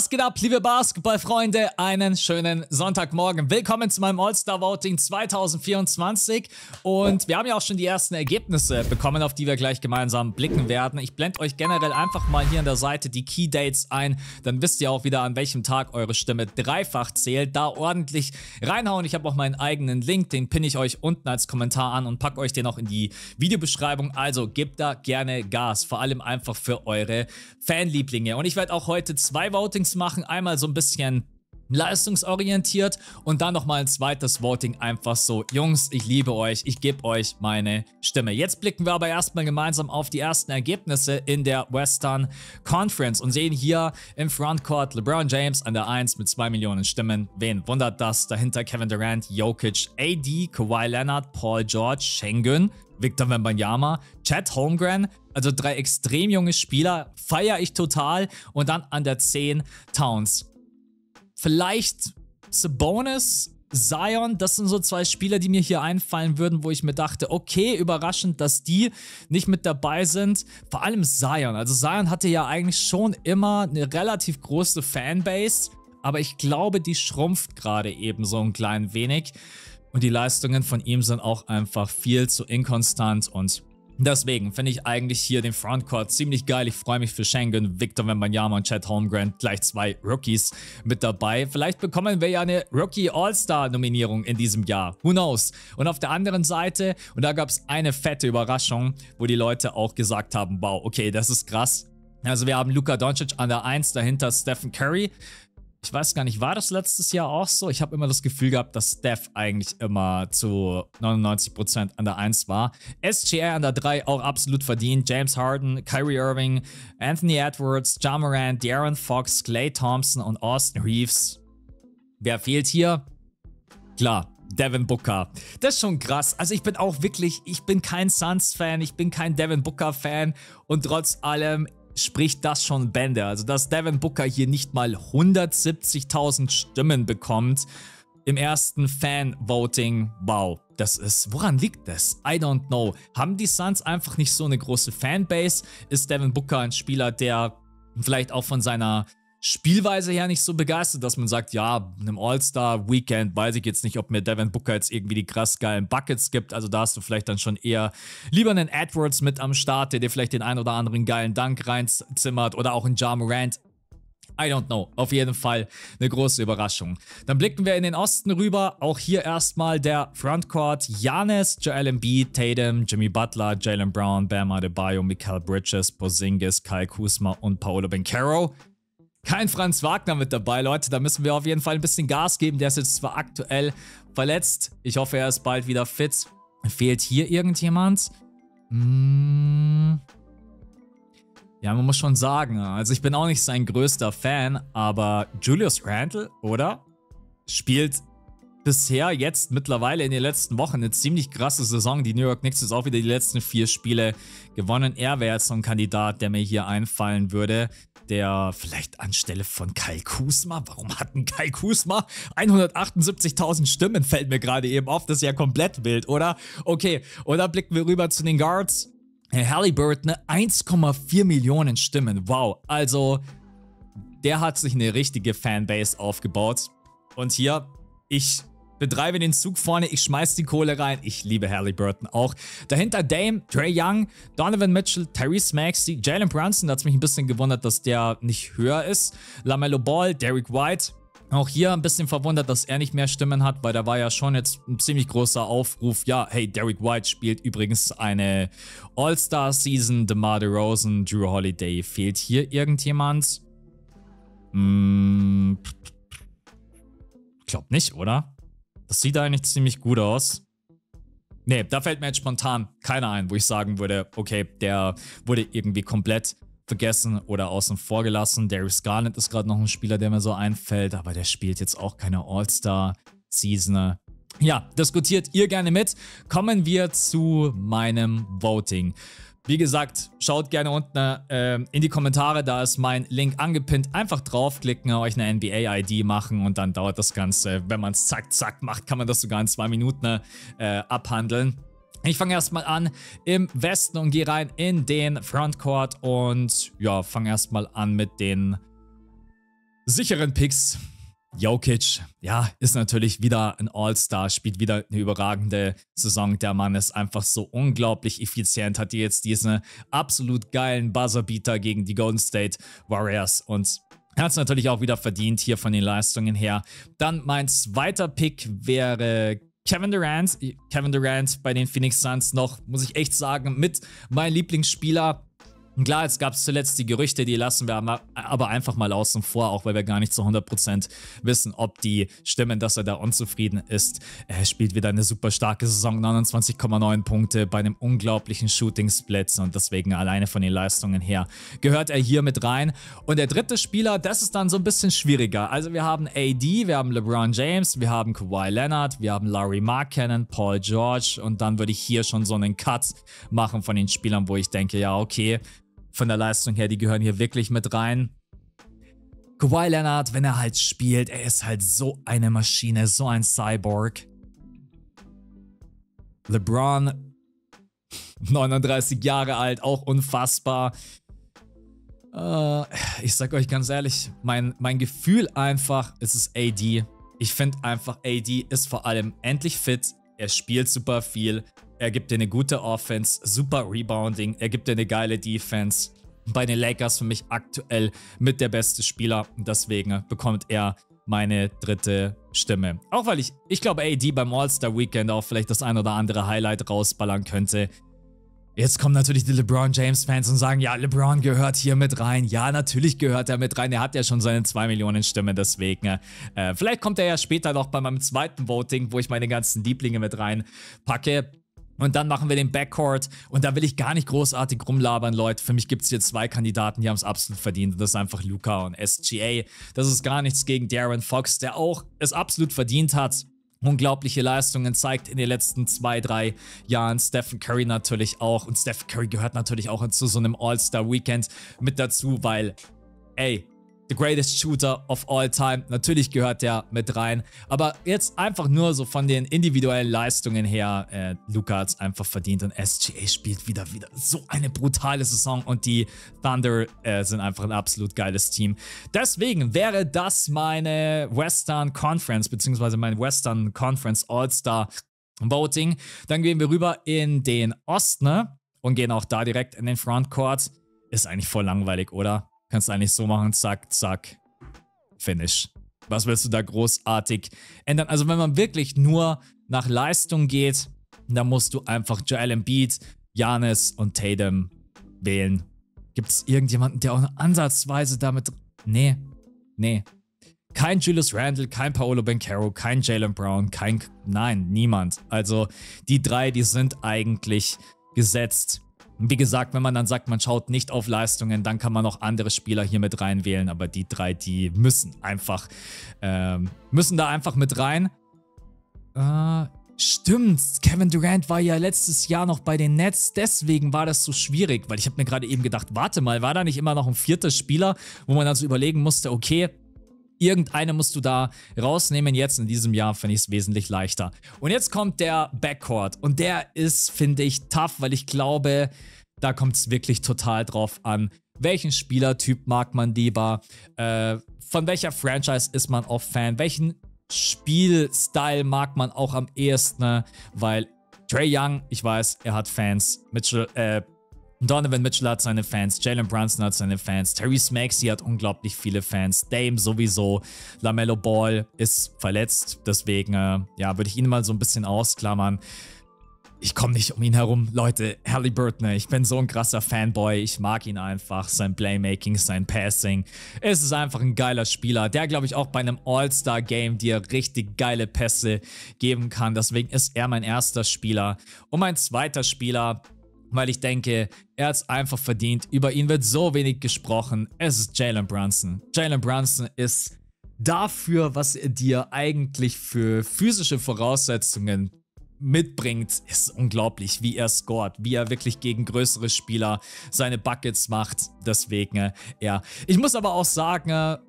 Was geht ab, liebe Basketballfreunde? Einen schönen Sonntagmorgen. Willkommen zu meinem All-Star-Voting 2024. Und wir haben ja auch schon die ersten Ergebnisse bekommen, auf die wir gleich gemeinsam blicken werden. Ich blende euch generell einfach mal hier an der Seite die Key-Dates ein. Dann wisst ihr auch wieder, an welchem Tag eure Stimme dreifach zählt. Da ordentlich reinhauen. Ich habe auch meinen eigenen Link, den pinne ich euch unten als Kommentar an und packe euch den auch in die Videobeschreibung. Also gebt da gerne Gas, vor allem einfach für eure Fanlieblinge. Und ich werde auch heute zwei Voting machen, einmal so ein bisschen leistungsorientiert und dann nochmal ein zweites Voting, einfach so, Jungs, ich liebe euch, ich gebe euch meine Stimme. Jetzt blicken wir aber erstmal gemeinsam auf die ersten Ergebnisse in der Western Conference und sehen hier im Frontcourt LeBron James an der 1 mit 2 Millionen Stimmen. Wen wundert das? Dahinter Kevin Durant, Jokic, AD, Kawhi Leonard, Paul George, Sengün, Victor Wembanyama, Chad Holmgren, also 3 extrem junge Spieler, feiere ich total. Und dann an der 10 Towns. Vielleicht Sabonis, Zion, das sind so 2 Spieler, die mir hier einfallen würden, wo ich mir dachte, okay, überraschend, dass die nicht mit dabei sind. Vor allem Zion. Also Zion hatte ja eigentlich schon immer eine relativ große Fanbase, aber ich glaube, die schrumpft gerade eben so ein klein wenig. Und die Leistungen von ihm sind auch einfach viel zu inkonstant. Und deswegen finde ich eigentlich hier den Frontcourt ziemlich geil. Ich freue mich für Schengen, Victor Wembanyama und Chad Holmgren. Gleich 2 Rookies mit dabei. Vielleicht bekommen wir ja eine Rookie-All-Star-Nominierung in diesem Jahr. Who knows? Und auf der anderen Seite, und da gab es eine fette Überraschung, wo die Leute auch gesagt haben, wow, okay, das ist krass. Also wir haben Luka Doncic an der 1, dahinter Stephen Curry. Ich weiß gar nicht, war das letztes Jahr auch so? Ich habe immer das Gefühl gehabt, dass Steph eigentlich immer zu 99% an der 1 war. SGA an der 3 auch absolut verdient. James Harden, Kyrie Irving, Anthony Edwards, Ja Morant, De'Aaron Fox, Klay Thompson und Austin Reeves. Wer fehlt hier? Klar, Devin Booker. Das ist schon krass. Also ich bin auch wirklich, ich bin kein Suns-Fan, ich bin kein Devin Booker-Fan und trotz allem spricht das schon Bände. Also, dass Devin Booker hier nicht mal 170.000 Stimmen bekommt im ersten Fan-Voting. Wow, das ist... Woran liegt das? I don't know. Haben die Suns einfach nicht so eine große Fanbase? Ist Devin Booker ein Spieler, der vielleicht auch von seiner Spielweise her nicht so begeistert, dass man sagt, ja, einem All-Star-Weekend weiß ich jetzt nicht, ob mir Devin Booker jetzt irgendwie die krass geilen Buckets gibt. Also da hast du vielleicht dann schon eher lieber einen Edwards mit am Start, der dir vielleicht den ein oder anderen geilen Dunk reinzimmert oder auch einen Ja Morant. I don't know. Auf jeden Fall eine große Überraschung. Dann blicken wir in den Osten rüber. Auch hier erstmal der Frontcourt. Giannis, Joel Embiid, Tatum, Jimmy Butler, Jaylen Brown, Bam Adebayo, Mikal Bridges, Porzingis, Kyle Kuzma und Paolo Banchero. Kein Franz Wagner mit dabei, Leute. Da müssen wir auf jeden Fall ein bisschen Gas geben. Der ist jetzt zwar aktuell verletzt. Ich hoffe, er ist bald wieder fit. Fehlt hier irgendjemand? Ja, man muss schon sagen. Also ich bin auch nicht sein größter Fan, aber Julius Randle, oder? Spielt bisher jetzt mittlerweile in den letzten Wochen eine ziemlich krasse Saison. Die New York Knicks ist auch wieder die letzten 4 Spiele gewonnen. Er wäre jetzt so ein Kandidat, der mir hier einfallen würde. Der vielleicht anstelle von Kyle Kuzma. Warum hat denn Kyle Kuzma 178.000 Stimmen? Fällt mir gerade eben auf. Das ist ja komplett wild, oder? Okay, und dann blicken wir rüber zu den Guards. Haliburton, 1,4 Millionen Stimmen. Wow, also der hat sich eine richtige Fanbase aufgebaut. Und hier, ich betreibe den Zug vorne, ich schmeiß die Kohle rein. Ich liebe Haliburton auch. Dahinter Dame, Trae Young, Donovan Mitchell, Tyrese Maxey, Jalen Brunson. Da hat es mich ein bisschen gewundert, dass der nicht höher ist. Lamello Ball, Derrick White. Auch hier ein bisschen verwundert, dass er nicht mehr Stimmen hat, weil da war ja schon jetzt ein ziemlich großer Aufruf. Ja, hey, Derrick White spielt übrigens eine All-Star-Season. DeMar DeRozan, Drew Holiday. Fehlt hier irgendjemand? Ich glaube nicht, oder? Das sieht eigentlich ziemlich gut aus. Nee, da fällt mir jetzt spontan keiner ein, wo ich sagen würde, okay, der wurde irgendwie komplett vergessen oder außen vor gelassen. Darius Garland ist gerade noch ein Spieler, der mir so einfällt, aber der spielt jetzt auch keine All-Star-Season. Ja, diskutiert ihr gerne mit. Kommen wir zu meinem Voting. Wie gesagt, schaut gerne unten in die Kommentare, da ist mein Link angepinnt. Einfach draufklicken, euch eine NBA-ID machen und dann dauert das Ganze, wenn man es zack, zack macht, kann man das sogar in 2 Minuten abhandeln. Ich fange erstmal an im Westen und gehe rein in den Frontcourt und ja, fange erstmal an mit den sicheren Picks. Jokic, ja, ist natürlich wieder ein All-Star, spielt wieder eine überragende Saison. Der Mann ist einfach so unglaublich effizient, hat jetzt diesen absolut geilen Buzzerbeater gegen die Golden State Warriors und er hat es natürlich auch wieder verdient hier von den Leistungen her. Dann mein zweiter Pick wäre Kevin Durant. Kevin Durant bei den Phoenix Suns noch, muss ich echt sagen, mit meinem Lieblingsspieler. Klar, jetzt gab es zuletzt die Gerüchte, die lassen wir aber einfach mal außen vor, auch weil wir gar nicht zu 100% wissen, ob die stimmen, dass er da unzufrieden ist. Er spielt wieder eine super starke Saison, 29,9 Punkte bei einem unglaublichen Shooting-Split und deswegen alleine von den Leistungen her gehört er hier mit rein. Und der dritte Spieler, das ist dann so ein bisschen schwieriger. Also wir haben AD, wir haben LeBron James, wir haben Kawhi Leonard, wir haben Larry Markkanen, Paul George und dann würde ich hier schon so einen Cut machen von den Spielern, wo ich denke, ja okay, von der Leistung her, die gehören hier wirklich mit rein. Kawhi Leonard, wenn er halt spielt, er ist halt so eine Maschine, so ein Cyborg. LeBron, 39 Jahre alt, auch unfassbar. Ich sag euch ganz ehrlich, mein Gefühl einfach, es ist AD. Ich finde einfach, AD ist vor allem endlich fit. Er spielt super viel. Er gibt dir eine gute Offense, super Rebounding, er gibt dir eine geile Defense. Bei den Lakers für mich aktuell mit der beste Spieler. Deswegen bekommt er meine dritte Stimme. Auch weil ich glaube, AD beim All-Star-Weekend auch vielleicht das ein oder andere Highlight rausballern könnte. Jetzt kommen natürlich die LeBron James-Fans und sagen, ja, LeBron gehört hier mit rein. Ja, natürlich gehört er mit rein. Er hat ja schon seine 2 Millionen Stimmen, deswegen. Vielleicht kommt er ja später noch bei meinem zweiten Voting, wo ich meine ganzen Lieblinge mit reinpacke. Und dann machen wir den Backcourt und da will ich gar nicht großartig rumlabern, Leute. Für mich gibt es hier 2 Kandidaten, die haben es absolut verdient. Und das ist einfach Luka und SGA. Das ist gar nichts gegen De'Aaron Fox, der auch es absolut verdient hat. Unglaubliche Leistungen zeigt in den letzten 2, 3 Jahren. Stephen Curry natürlich auch. Und Stephen Curry gehört natürlich auch zu so einem All-Star-Weekend mit dazu, weil, ey, the greatest Shooter of all time. Natürlich gehört der mit rein. Aber jetzt einfach nur so von den individuellen Leistungen her. Luka hat es einfach verdient. Und SGA spielt wieder so eine brutale Saison. Und die Thunder sind einfach ein absolut geiles Team. Deswegen wäre das meine Western Conference, beziehungsweise mein Western Conference All-Star Voting. Dann gehen wir rüber in den Osten, ne? Und gehen auch da direkt in den Frontcourt. Ist eigentlich voll langweilig, oder? Kannst du eigentlich so machen, zack, zack, finish. Was willst du da großartig ändern? Also wenn man wirklich nur nach Leistung geht, dann musst du einfach Joel Embiid, Giannis und Tatum wählen. Gibt es irgendjemanden, der auch nur ansatzweise damit... Nee, nee. Kein Julius Randle, kein Paolo Banchero, kein Jaylen Brown, kein... Nein, niemand. Also die 3, die sind eigentlich gesetzt. Wie gesagt, wenn man dann sagt, man schaut nicht auf Leistungen, dann kann man noch andere Spieler hier mit reinwählen. Aber die 3, die müssen da einfach mit rein. Stimmt, Kevin Durant war ja letztes Jahr noch bei den Nets. Deswegen war das so schwierig, weil ich habe mir gerade eben gedacht, warte mal, war da nicht immer noch ein vierter Spieler, wo man also überlegen musste, okay, irgendeine musst du da rausnehmen. Jetzt in diesem Jahr finde ich es wesentlich leichter. Und jetzt kommt der Backcourt. Und der ist, finde ich, tough, weil ich glaube, da kommt es wirklich total drauf an. Welchen Spielertyp mag man lieber? Von welcher Franchise ist man auch Fan? Welchen Spielstyle mag man auch am ehesten? Weil Trae Young, ich weiß, er hat Fans. Donovan Mitchell hat seine Fans, Jalen Brunson hat seine Fans, Tyrese Maxey hat unglaublich viele Fans, Dame sowieso, Lamello Ball ist verletzt, deswegen ja, würde ich ihn mal so ein bisschen ausklammern. Ich komme nicht um ihn herum, Leute, Haliburton, ich bin so ein krasser Fanboy, ich mag ihn einfach, sein Playmaking, sein Passing, es ist einfach ein geiler Spieler, der glaube ich auch bei einem All-Star-Game dir richtig geile Pässe geben kann, deswegen ist er mein erster Spieler und mein zweiter Spieler, weil ich denke, er hat es einfach verdient. Über ihn wird so wenig gesprochen. Es ist Jalen Brunson. Jalen Brunson ist dafür, was er dir eigentlich für physische Voraussetzungen mitbringt, ist unglaublich, wie er scored, wie er wirklich gegen größere Spieler seine Buckets macht. Deswegen, ja. Ich muss aber auch sagen,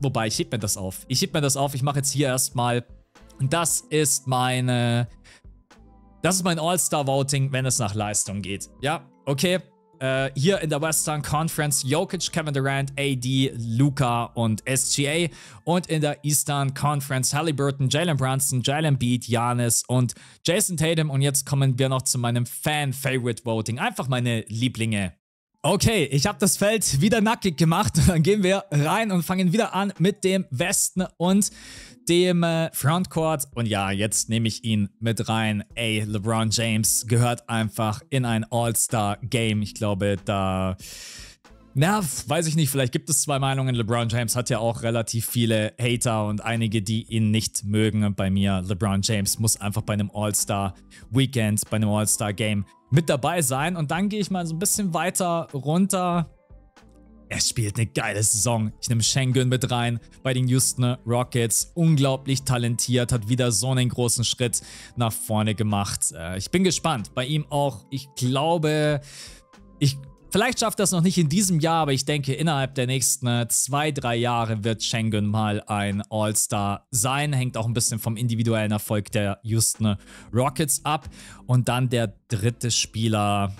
wobei, ich heb mir das auf. Ich heb mir das auf. Ich mache jetzt hier erstmal, das ist mein All-Star-Voting, wenn es nach Leistung geht. Ja, okay. Hier in der Western Conference Jokic, Kevin Durant, AD, Luka und SGA. Und in der Eastern Conference Haliburton, Jalen Brunson, Jalen Embiid, Giannis und Jason Tatum. Und jetzt kommen wir noch zu meinem Fan-Favorite-Voting. Einfach meine Lieblinge. Okay, ich habe das Feld wieder nackig gemacht. Dann gehen wir rein und fangen wieder an mit dem Westen und dem Frontcourt. Und ja, jetzt nehme ich ihn mit rein. Ey, LeBron James gehört einfach in ein All-Star-Game. Ich glaube, da... Na, weiß ich nicht, vielleicht gibt es zwei Meinungen. LeBron James hat ja auch relativ viele Hater und einige, die ihn nicht mögen. Und bei mir, LeBron James muss einfach bei einem All-Star-Weekend, bei einem All-Star-Game mit dabei sein. Und dann gehe ich mal so ein bisschen weiter runter. Er spielt eine geile Saison. Ich nehme Sengün mit rein bei den Houston Rockets. Unglaublich talentiert, hat wieder so einen großen Schritt nach vorne gemacht. Ich bin gespannt. Bei ihm auch, ich glaube, vielleicht schafft er es noch nicht in diesem Jahr, aber ich denke, innerhalb der nächsten 2-3 Jahre wird Sengün mal ein All-Star sein. Hängt auch ein bisschen vom individuellen Erfolg der Houston Rockets ab. Und dann der dritte Spieler.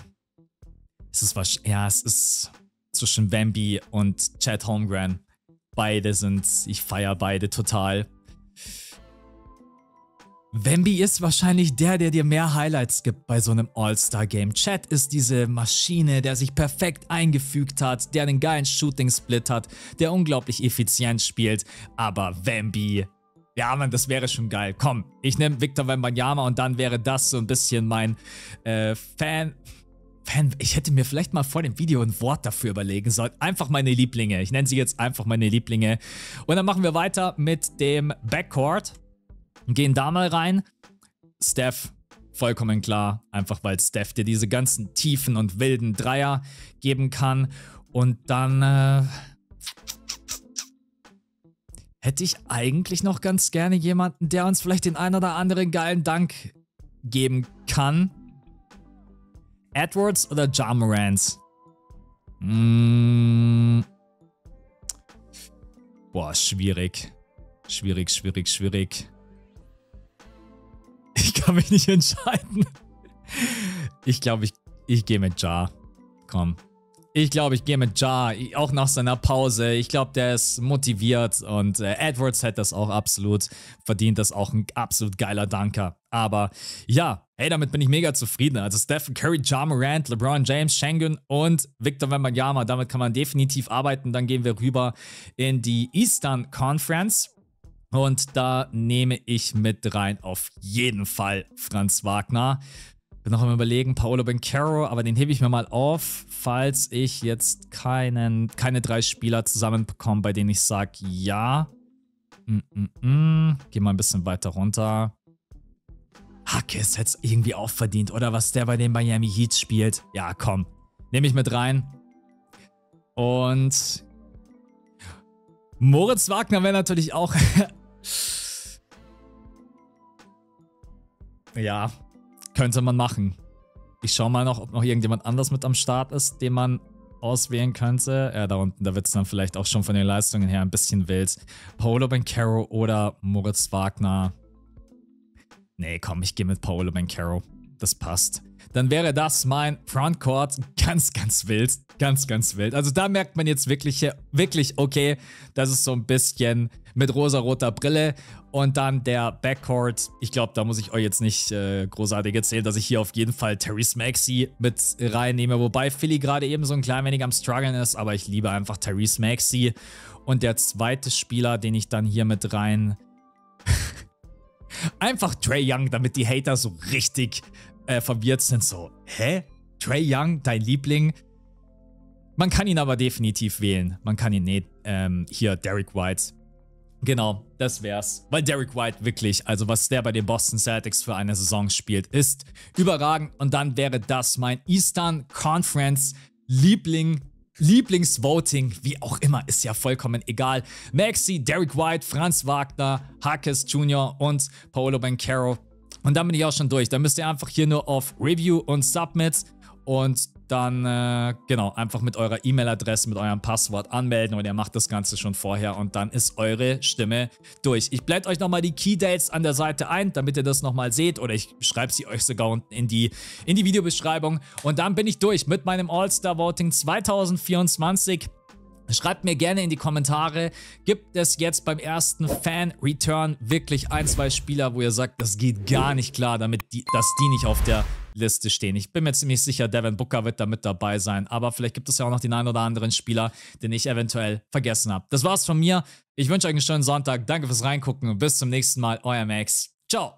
Es ist zwischen Wemby und Chad Holmgren. Ich feiere beide total. Wemby ist wahrscheinlich der dir mehr Highlights gibt bei so einem All-Star-Game. Chad ist diese Maschine, der sich perfekt eingefügt hat, der einen geilen Shooting-Split hat, der unglaublich effizient spielt. Aber Wemby, ja Mann, das wäre schon geil. Komm, ich nehme Victor Wembanyama und dann wäre das so ein bisschen mein Ich hätte mir vielleicht mal vor dem Video ein Wort dafür überlegen sollen. Einfach meine Lieblinge. Ich nenne sie jetzt einfach meine Lieblinge. Und dann machen wir weiter mit dem Backcourt. Gehen da mal rein. Steph, vollkommen klar. Einfach weil Steph dir diese ganzen tiefen und wilden Dreier geben kann. Und dann hätte ich eigentlich noch ganz gerne jemanden, der uns vielleicht den ein oder anderen geilen Dank geben kann. Edwards oder Ja Morant? Boah, schwierig. Schwierig. Ich kann mich nicht entscheiden. Ich glaube, ich gehe mit Ja. Komm. Ich glaube, ich gehe mit Ja. Auch nach seiner Pause. Ich glaube, der ist motiviert. Und Edwards hätte das auch absolut verdient. Das ist auch ein absolut geiler Danker. Aber ja, hey, damit bin ich mega zufrieden. Also Stephen Curry, Ja Morant, LeBron James, Sengün und Victor Wembanyama. Damit kann man definitiv arbeiten. Dann gehen wir rüber in die Eastern Conference. Und da nehme ich mit rein auf jeden Fall Franz Wagner. Bin noch am Überlegen, Paolo Banchero, aber den hebe ich mir mal auf, falls ich jetzt keine drei Spieler zusammenbekomme, bei denen ich sage, ja. Geh mal ein bisschen weiter runter. Hackes hätte es irgendwie auch verdient, oder was der bei den Miami Heat spielt. Ja, komm, nehme ich mit rein. Und Moritz Wagner wäre natürlich auch... ja, könnte man machen. Ich schaue mal noch, ob noch irgendjemand anders mit am Start ist, den man auswählen könnte. Ja, da unten, da wird es dann vielleicht auch schon von den Leistungen her ein bisschen wild. Paolo Banchero oder Moritz Wagner... Nee, komm, ich gehe mit Paolo Banchero. Das passt. Dann wäre das mein Frontcourt. Ganz wild. Ganz wild. Also da merkt man jetzt wirklich, okay, das ist so ein bisschen mit rosa-roter Brille. Und dann der Backcourt. Ich glaube, da muss ich euch jetzt nicht großartig erzählen, dass ich hier auf jeden Fall Tyrese Maxey mit reinnehme. Wobei Philly gerade eben so ein klein wenig am Struggeln ist. Aber ich liebe einfach Tyrese Maxey. Und der zweite Spieler, den ich dann hier mit rein... Einfach Trae Young, damit die Hater so richtig verwirrt sind. So, hä? Trae Young, dein Liebling? Man kann ihn aber definitiv wählen. Man kann ihn nicht. Hier, Derrick White. Genau, das wär's. Weil Derrick White wirklich, also was der bei den Boston Celtics für eine Saison spielt, ist überragend. Und dann wäre das mein Eastern Conference Liebling. Lieblingsvoting, wie auch immer, ist ja vollkommen egal. Maxey, Derrick White, Franz Wagner, Hackes Jr. und Paolo Banchero. Und dann bin ich auch schon durch. Da müsst ihr einfach hier nur auf Review und Submit. Und dann genau, einfach mit eurer E-Mail-Adresse, mit eurem Passwort anmelden und ihr macht das Ganze schon vorher und dann ist eure Stimme durch. Ich blende euch nochmal die Keydates an der Seite ein, damit ihr das nochmal seht, oder ich schreibe sie euch sogar unten in die Videobeschreibung und dann bin ich durch mit meinem All-Star-Voting 2024. Schreibt mir gerne in die Kommentare, gibt es jetzt beim ersten Fan-Return wirklich ein, zwei Spieler, wo ihr sagt, das geht gar nicht klar, dass die nicht auf der Liste stehen. Ich bin mir ziemlich sicher, Devin Booker wird da mit dabei sein, aber vielleicht gibt es ja auch noch den einen oder anderen Spieler, den ich eventuell vergessen habe. Das war's von mir. Ich wünsche euch einen schönen Sonntag. Danke fürs Reingucken und bis zum nächsten Mal. Euer Max. Ciao.